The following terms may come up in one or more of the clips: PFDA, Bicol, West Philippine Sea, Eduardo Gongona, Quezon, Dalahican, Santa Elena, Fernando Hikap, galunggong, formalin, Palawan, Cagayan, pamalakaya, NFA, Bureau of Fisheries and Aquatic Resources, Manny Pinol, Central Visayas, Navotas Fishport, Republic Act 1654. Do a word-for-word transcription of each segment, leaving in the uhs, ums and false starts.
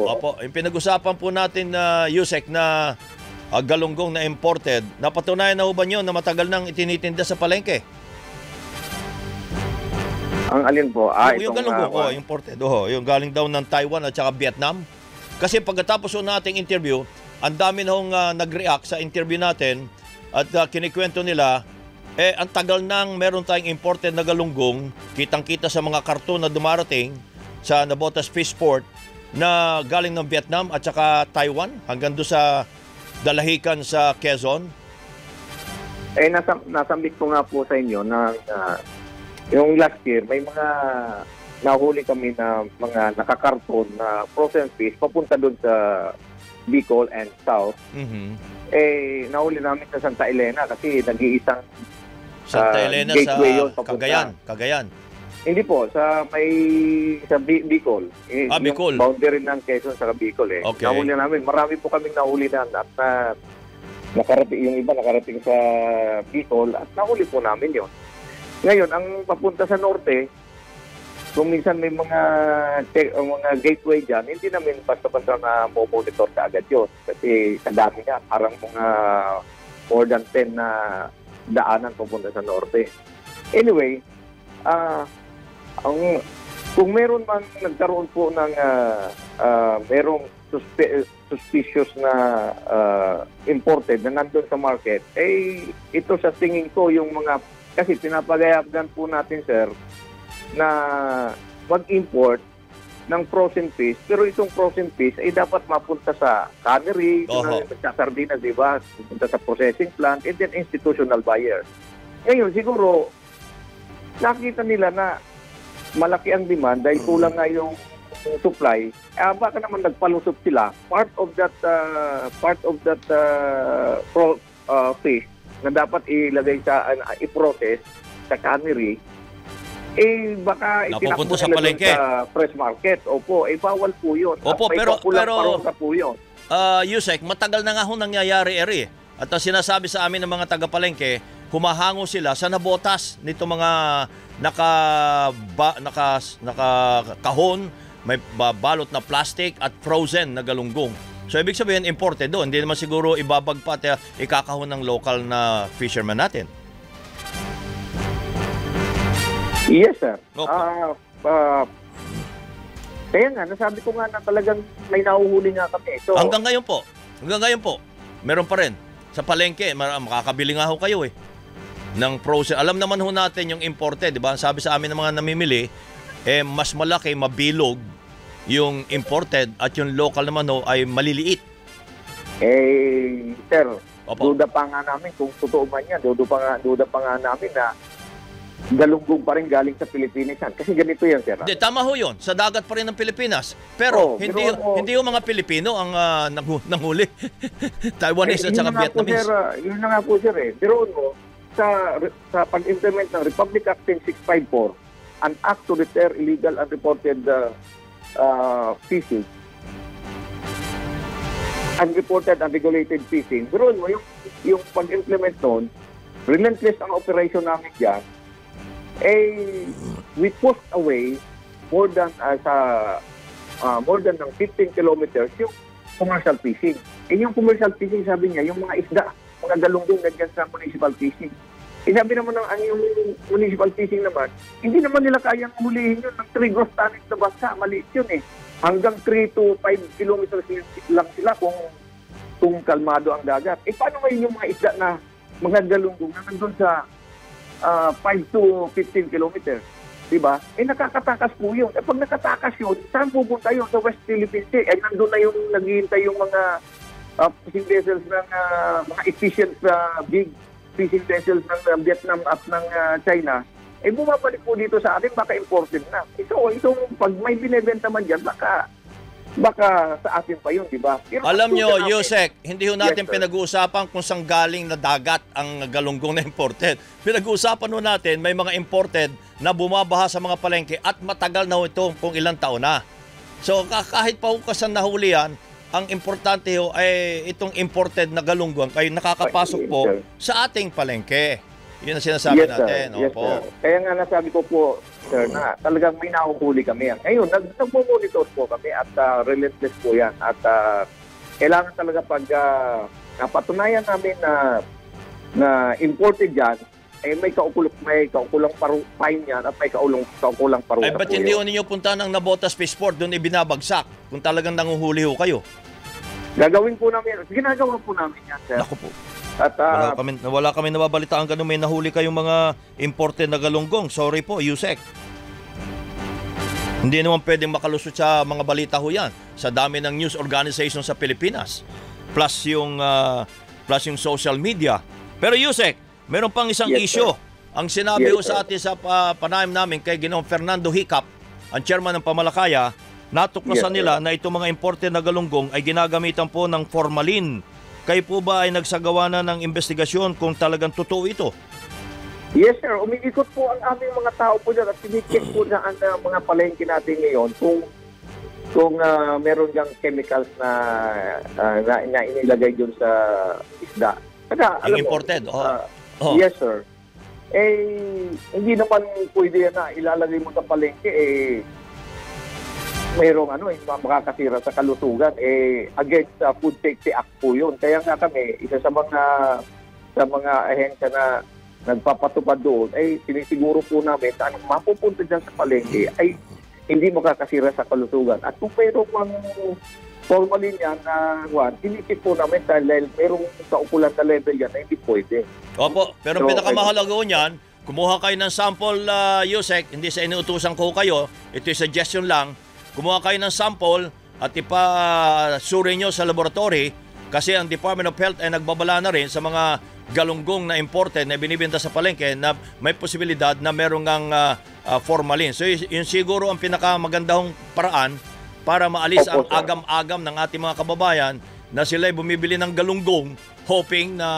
po. Opo, yung pinag-usapan po natin na uh, U S E C na uh, galunggong na imported, napatunayan na ho ba nyo na matagal nang itinitinda sa palengke? Ang alin po? Ah, yung, itong, yung galunggong, uh, oh, imported. Oh, yung galing daw ng Taiwan at saka Vietnam. Kasi pagkatapos ho nating interview, ang dami na hong uh, nag-react sa interview natin at uh, kinikwento nila, eh, ang tagal nang meron tayong imported na galunggong, kitang-kita sa mga karton na dumarating sa Navotas Fishport na galing ng Vietnam at saka Taiwan hanggang doon sa dalahican sa Quezon? Eh, nasa, nasambit ko nga po sa inyo na, na yung last year, may mga nahuli kami na mga nakakarton na frozen fish papunta doon sa Bicol and South. Mm-hmm. Eh, nahuli namin sa Santa Elena kasi nag-iisang Santa Elena uh, sa yun, Cagayan, Cagayan. Hindi po, sa may sa Bicol. Eh, ah, Bicol. Boundary ng Quezon sa Bicol eh. Okay. Nahuli namin, marami po kaming nahuli na at na, nakarating yung iba nakarating sa Bicol at nahuli po namin 'yon. Ngayon, ang papunta sa norte, kung minsan may mga mga gateway diyan, hindi namin basta-basta na mo-monitor kaagad 'yon kasi kadami na parang mga more than ten na daanan pupunta sa norte. Anyway, uh, ang, kung meron man nagkaroon po ng uh, uh, merong suspe suspicious na uh, imported na nandun sa market, eh ito sa tingin ko yung mga, kasi pinapagayabdan po natin sir na mag-import ng frozen fish, pero itong frozen fish ay dapat mapunta sa cannery, sa sardinas, di ba? Punta sa processing plant, and then institutional buyers. Ngayon, siguro, nakita nila na malaki ang demand dahil kulang nga yung supply. Eh, baka naman nagpalusot sila. Part of that, uh, part of that uh, pro, uh, fish na dapat ilagay sa, uh, i-process sa cannery, eh baka itinakbo sa palengke sa fresh market. Opo, eh bawal po yun. Opo, pero pero uh, U S E C, matagal na nga ho nangyayari eri. At ang sinasabi sa amin ng mga taga-palengke, humahango sila sa nabotas nito mga naka ba, naka nakakahon, may balot na plastic at frozen na galunggong. So ibig sabihin imported doon, hindi naman siguro ibabag pa at ikakahon ng local na fisherman natin. Yes, sir. Okay. Uh, uh, kaya nga, nasabi ko nga na talagang may nahuhuli nga kami. So, hanggang ngayon po, hanggang ngayon po, meron pa rin. Sa palengke, makakabili nga ho kayo eh. Ng frozen. Alam naman ho natin yung imported, di ba? Sabi sa amin ng mga namimili, eh, mas malaki, mabilog yung imported at yung local naman ho ay maliliit. Eh, sir, opo, duda pa nga namin, kung totoo man yan, duda pa nga, duda pa nga namin na galunggong pa rin galing sa Pilipinas. Kasi ganito yan, sir. De, tama ho yun. Sa dagat pa rin ng Pilipinas. Pero oh, hindi pero, oh, hindi yung mga Pilipino ang uh, nanghuli. Taiwanese eh, at saka Vietnamese. Po, sir, uh, yun na nga po, sir. Eh. Pero no, sa, sa pag-implement ng Republic Act sixteen fifty-four, an act to deter illegal and reported uh, uh, fishing, unreported and regulated fishing, pero no, yung, yung pag-implement noon, relentless ang operation namin dyan. Eh, we pushed away more than uh, sa uh, more than ng fifteen kilometers yung commercial fishing. Eh, yung commercial fishing, sabi niya, yung mga isda, mga galunggong na dyan sa municipal fishing. Eh, sabi naman ng ang yung municipal fishing naman, hindi naman nila kayang hulihin yun ng three gross tonnage na basta. Maliit yun eh. Hanggang three to five kilometers lang sila kung, kung kalmado ang dagat. Eh, paano ngayon yung mga isda na mga galunggong na nandun sa Uh, five to fifteen kilometers. Diba? Eh, nakakatakas po yun. Eh, pag nakatakas yun, saan pupunta yun? Sa West Philippine Sea. Eh, nandun na yung naghihintay yung mga uh, fishing vessels ng uh, mga efficient uh, big fishing vessels ng uh, Vietnam at ng uh, China. Eh, bumabalik po dito sa atin, baka important na. Eh, so, itong pag may binibenta man dyan, baka baka sa atin pa yun, diba? Pero alam nyo, Yusek, hindi ho natin yes, pinag-uusapan kung saan galing na dagat ang galunggong na imported. Pinag-uusapan ho natin, may mga imported na bumabaha sa mga palengke at matagal na ho ito kung ilang taon na. So kahit pa ho kasan nahuli yan, ang importante ho ay itong imported na galunggong ay nakakapasok po sa ating palengke. Yun ang sinasabi yes, natin. Sir. Yes, sir. Kaya nga nasabi ko po, sir, na talagang may nakuhuli kami. Ngayon, nag-monitor po kami at uh, relentless po yan. At uh, kailangan talaga pag uh, napatunayan namin na na imported yan, eh may kaukulang may kaukulang paru fine yan at may kaukulang kaukulang paru. Eh ba't hindi yun ninyo punta ng Navotas Fishport, doon ibinabagsak kung talagang nanguhuli ho kayo? Gagawin po namin. Ginagawa po namin yan, sir. Naku po. At, uh, wala kami, wala kami nababalitaan ganun. May nahuli kayong mga imported na galunggong. Sorry po, U S E C. Hindi naman pwedeng makalusot sa mga balita ho yan. Sa dami ng news organization sa Pilipinas. Plus yung, uh, plus yung social media. Pero U S E C, meron pang isang yes, issue. Sir. Ang sinabi yes, ho sa atin sa uh, panayam namin kay Ginoong Fernando Hikap, ang chairman ng pamalakaya, natuklasan yes, nila sir. na itong mga imported na galunggong ay ginagamitan po ng formalin. Kayo po ba ay nagsagawa na ng investigasyon kung talagang totoo ito? Yes, sir. Umiikot po ang aming mga tao po dyan at sinicheck po na ang uh, mga palengke natin ngayon kung kung uh, meron dyang chemicals na, uh, na, na inilagay dyan sa isda. Saka, alam yung imported, mo, uh, oh. Oh. Yes, sir. Eh, hindi naman pwede na ilalagay mo sa palengke, eh, mayroong ano, eh, makakasira sa kalusugan. Eh, against uh, Food Safety Act po yun. Kaya nga kami, isa sa mga, sa mga ahensya na nagpapatupad doon, eh, sinisiguro po namin na anong mapupunta dyan sa palengke ay hindi makakasira sa kalusugan. At kung mayroong mga formalin yan na uh, inisip po namin dahil merong kaukulan na level yan na hindi pwede. Opo, pero so, pinakamahalaga okay. niyan, kumuha kayo ng sample, uh, U S E C, hindi sa inuutusan ko kayo, ito yung suggestion lang, kumuha kayo ng sample at ipasuri nyo sa laboratory kasi ang Department of Health ay nagbabala na rin sa mga galunggong na imported na binibenta sa palengke na may posibilidad na merong ang uh, uh, formalin. So yun siguro ang pinakamagandang paraan para maalis ang agam-agam ng ating mga kababayan na sila'y bumibili ng galunggong hoping na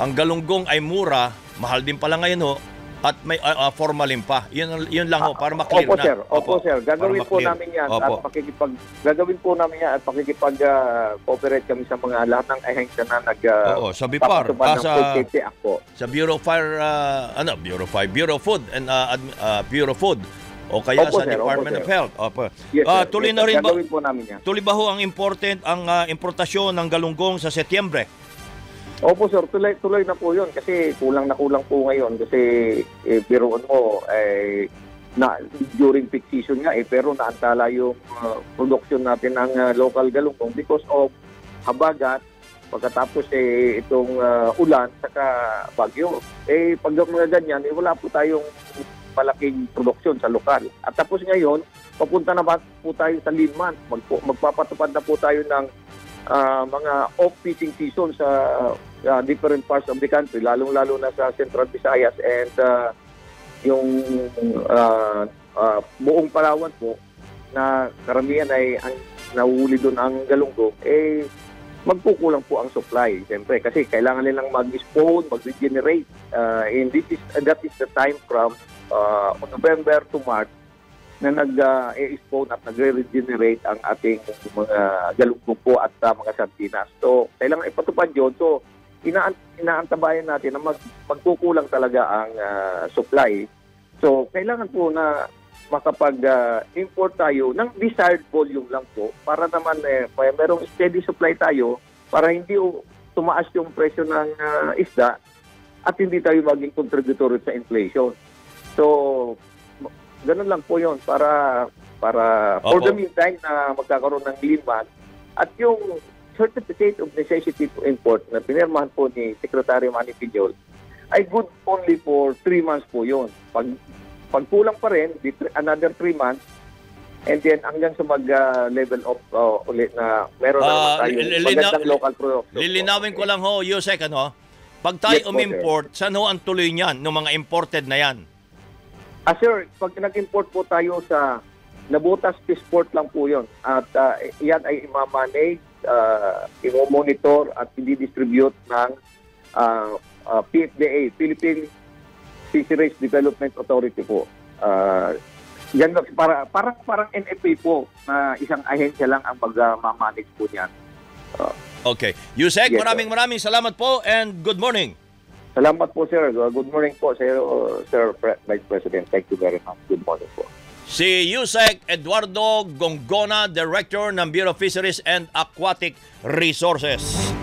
ang galunggong ay mura, mahal din pala ngayon ho, at may uh, formalin pa. Yun, yun lang ho, para ma-clear na. Sir. Opo, opo sir, gagawin po namin yan opo. at pakikipag, gagawin po namin yan at pakikipag-cooperate uh, kami sa mga lahat ng ahensya na nag uh, Oo, sa BIPAR, ah, sa, sa Bureau of Fire, uh, ano, Bureau of Fire, Bureau of Food, and uh, uh, Bureau of Food, o kaya opo, sa sir, Department opo, of Health. Opo. Yes, uh, tuloy yes, na rin ba, tuloy ba ho ang important ang uh, importasyon ng galunggong sa Setyembre? Opo sir, tuloy, tuloy na po yun kasi kulang na kulang po ngayon kasi eh, biroon mo eh, na, during peak season nga eh, pero naantala yung uh, production natin ng uh, local galunggong because of habagat pagkatapos eh, itong uh, ulan saka bagyo. Eh, pag mga ganyan, eh, wala po tayong malaking produksyon sa lokal. At tapos ngayon, papunta na po tayo sa lean month. Magpo, magpapatupad na po tayo ng uh, mga off-fishing season sa uh, different parts of the country, lalong-lalo na sa Central Visayas and uh, yung uh, uh, buong Palawan po na karamihan ay ang nahuhuli doon ang galunggong, eh magkukulang po ang supply. Siyempre, kasi kailangan nilang mag-spawn, mag-regenerate. Uh, and this is, uh, that is the time from Uh, November to March na nag-e-spawn uh, at nag-regenerate ang ating mga galunggong po at uh, mga sardinas. So, kailangan ipatupad yun. So, ina inaantabayan natin na mag magkukulang talaga ang uh, supply. So, kailangan po na makapag-import uh, tayo ng desired volume lang po para naman eh, merong steady supply tayo para hindi uh, tumaas yung presyo ng uh, isda at hindi tayo maging contributory sa inflation. So, ganun lang po yun para, para for the meantime na magkakaroon ng lean month. At yung Certificate of Necessity to Import na pinirmahan po ni Secretary Manny Pinol ay good only for three months po yun. Pag, pag kulang pa rin, another three months, and then hanggang sa mag-level uh, up uh, ulit na meron uh, na naman tayo magandang local products. Lilinawin ko lang ho, Yusek, ano? Pag tayo yes, umimport, saan ho ang tuloy niyan ng mga imported na yan? Ah, sir, pag nag-import po tayo sa Navotas Fishport lang po yun. At uh, yan ay imamanage, uh, imomonitor at i-distribute ng uh, uh, P F D A, Philippine Fisheries Development Authority po. Uh, yan, para, parang, parang N F A po na isang ahensya lang ang mag-manage po niyan. Uh, okay. Yusek, yes, maraming sir. maraming salamat po and good morning. Salamat po, sir. Good morning po, sir, sir Vice President. Thank you very much. Good morning po. Si U S E C Eduardo Gongona, Director ng Bureau of Fisheries and Aquatic Resources.